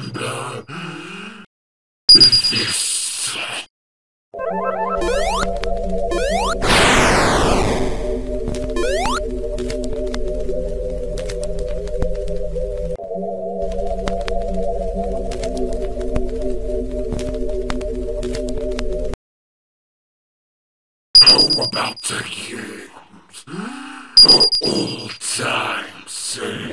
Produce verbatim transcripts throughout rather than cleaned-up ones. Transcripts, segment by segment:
wonder this. How about the games for old time's sake?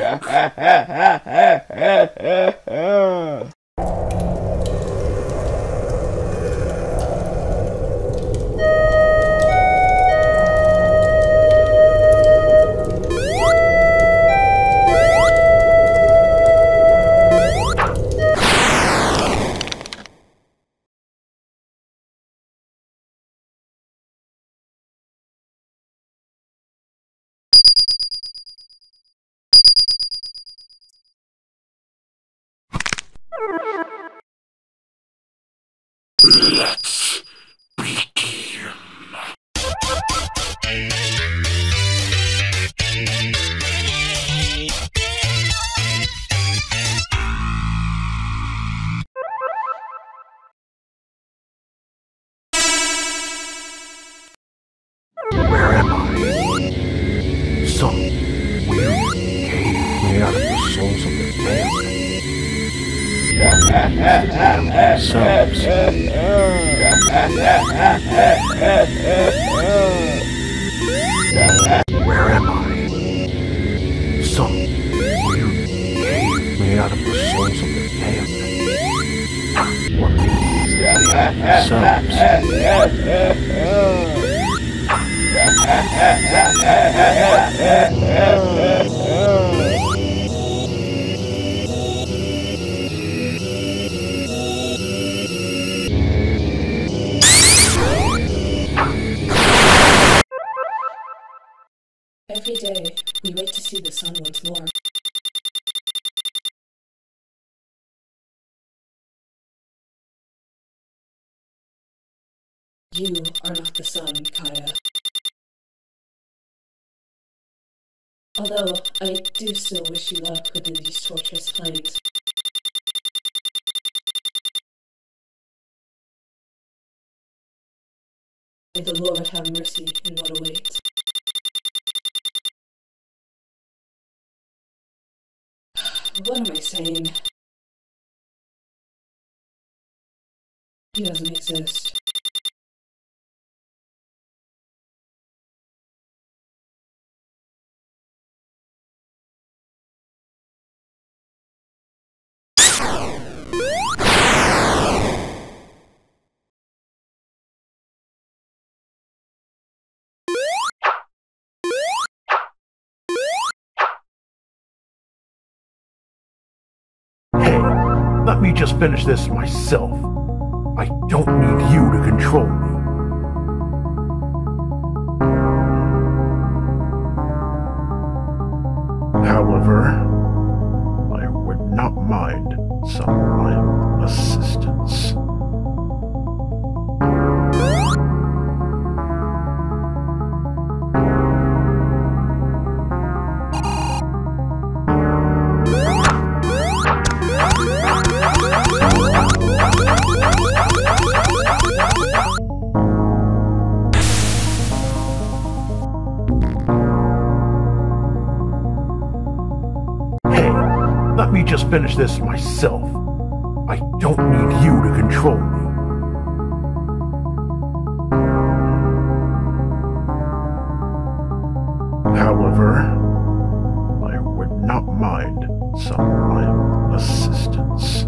Let's begin. Where am I? Some weird cave made out of the souls of the dead. Themselves. Where am I? Some weird cave made out of the souls of the dead. What themselves. Every day, we wait to see the sun once more. You are not the sun, Kaia. Although, I do still wish you luck within these torturous plains. May the Lord have mercy in what awaits. What am I saying? He doesn't exist. Let me just finish this myself. I don't need you to control me. However, I would not mind some mild assistance. Let me just finish this myself. I don't need you to control me. However, I would not mind some mild assistance.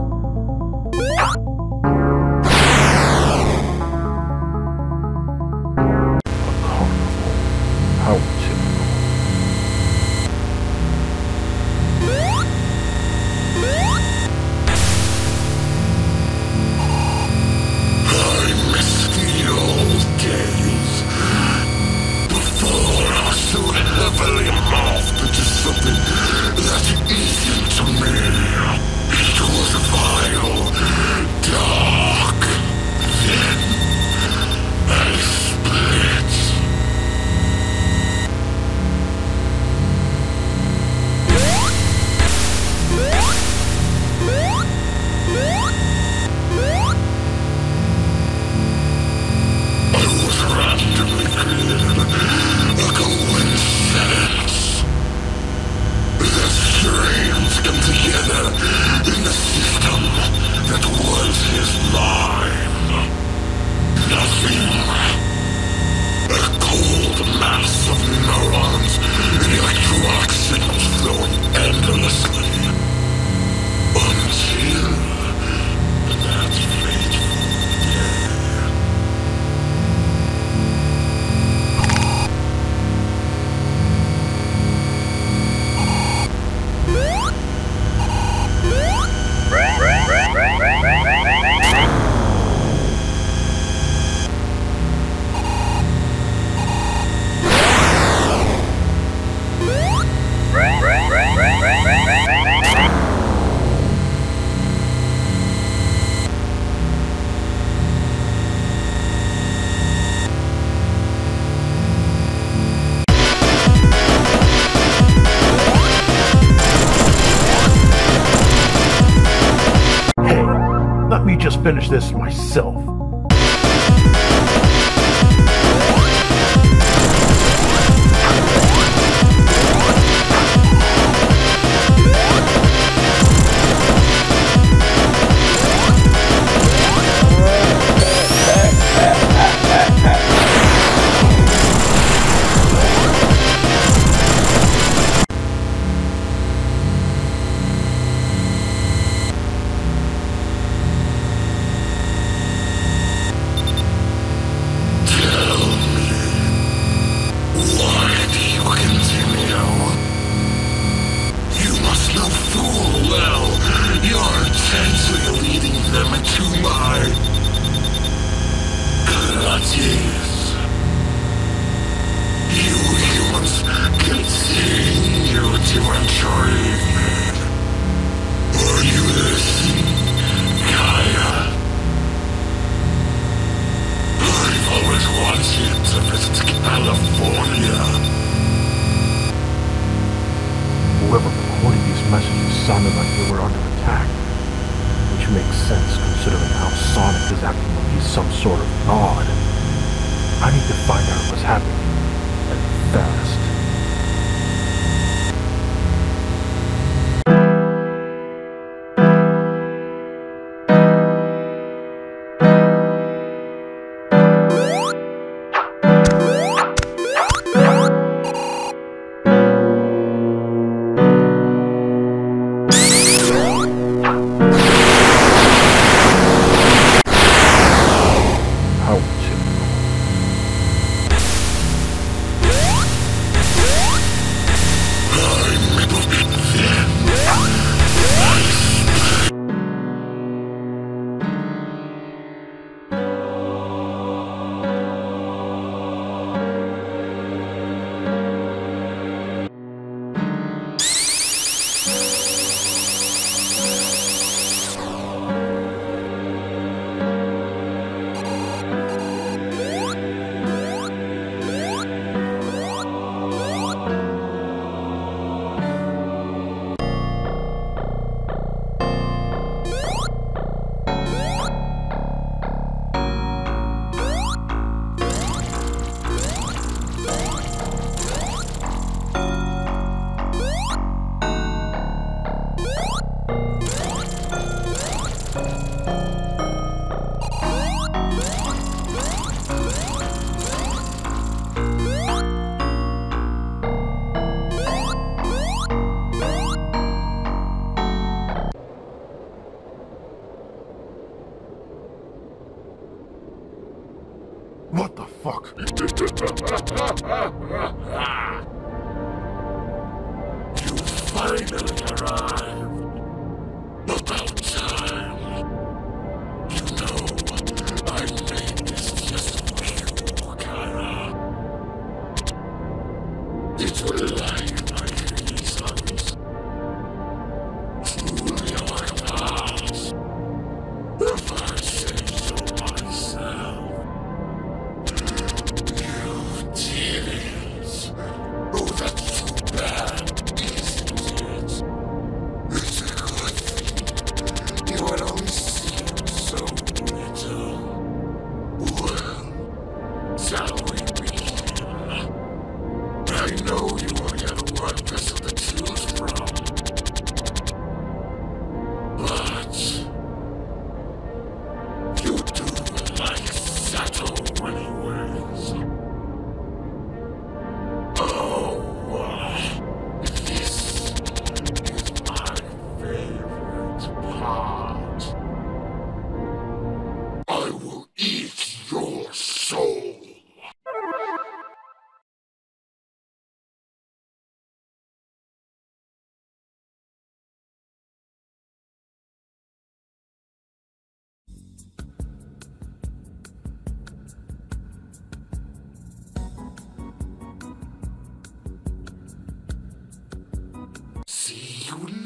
just finish this myself.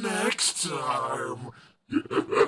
Next time!